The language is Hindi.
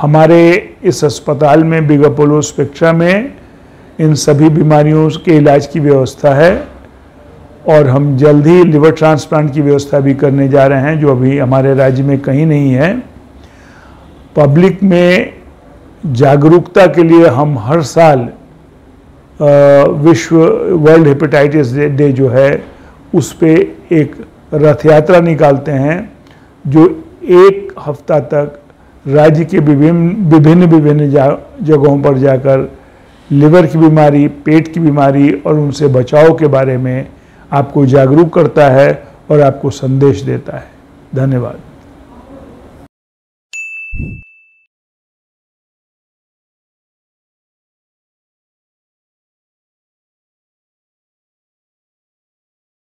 हमारे इस अस्पताल में बिग अपोलो स्पेक्ट्रा में इन सभी बीमारियों के इलाज की व्यवस्था है और हम जल्द ही लिवर ट्रांसप्लांट की व्यवस्था भी करने जा रहे हैं जो अभी हमारे राज्य में कहीं नहीं है। पब्लिक में जागरूकता के लिए हम हर साल विश्व वर्ल्ड हेपेटाइटिस डे जो है उस पे एक रथ यात्रा निकालते हैं जो एक हफ्ता तक राज्य के विभिन्न जगहों पर जाकर लिवर की बीमारी, पेट की बीमारी और उनसे बचाव के बारे में आपको जागरूक करता है और आपको संदेश देता है। धन्यवाद।